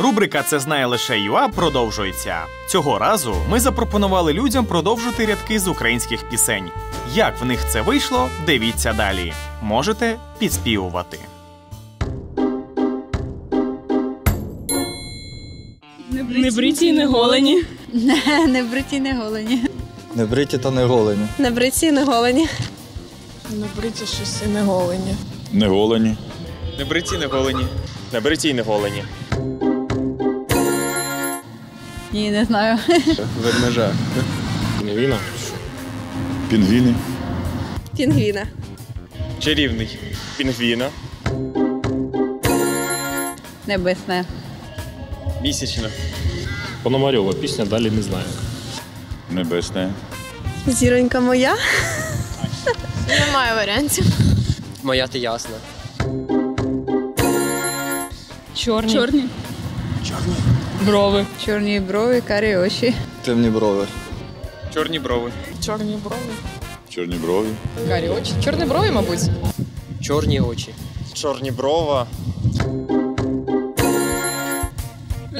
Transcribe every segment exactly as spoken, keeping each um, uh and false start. Рубрика «Це знає лише ЮА» продовжується. Цього разу ми запропонували людям продовжити рядки з українських пісень. Як в них це вийшло, дивіться далі. Можете підспівувати. Не бриті і не голені. Не бриті і не голені. Не бриті та не голені. Не бриті і не голені. Не бриті щось і не голені. Не голені. Не бриті і не голені. Не бриті і не голені. Ні, не знаю. Ведмежа. Пінгвіна. Пінгвіни. Пінгвіна. Чарівний. Пінгвіна. Небесне. Місячна. Пономарьова пісня, далі не знаю. Небесне. Зіронька моя. Немає варіантів. Моя ти ясна. Чорні. Чорні. Чорні. Брови. Чорні брови, карі очі. Темні брови. Чорні брови. Чорні брови. Чорні брови. Карі очі. Чорні брови, мабуть. Чорні очі. Чорні брова.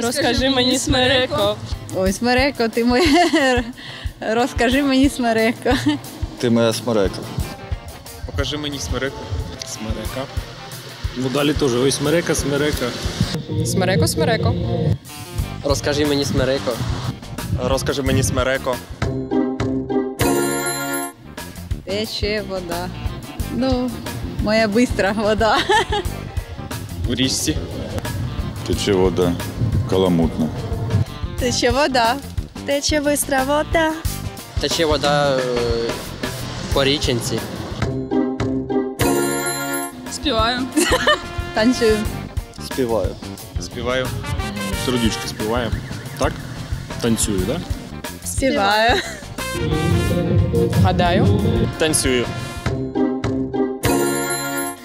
Розкажи мені, смереко. Ой, смереко, ти моя. Розкажи мені, смереко. Ти моя смерека. Покажи мені смереку. Смерека. Ну далі теж. Ой, смерека, смерека. Смереко, смереко. Розкажи мені, смереко. Розкажи мені, смереко. Тече вода. Ну, моя бистра вода. У річці. Тече вода. Каламутна. Тече вода. Тече бистра вода. Тече вода по річенці. Співаю. Танцюю. Співаю. Співаю. Сердючки співаю. Так? Танцюю, так? Співаю. Гадаю. Танцюю.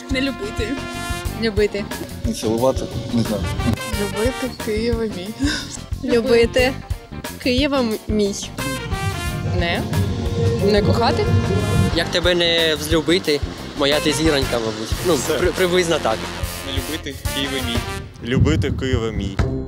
Не любити. Любити. Не цілувати. Не знаю. Любити Києва мій. Любити Києва мій. Не. Не кохати. Як тебе не взлюбити, моя ти зіронька, мабуть. Ну, при, приблизно так. Не любити Києва мій. Любити Києва мій.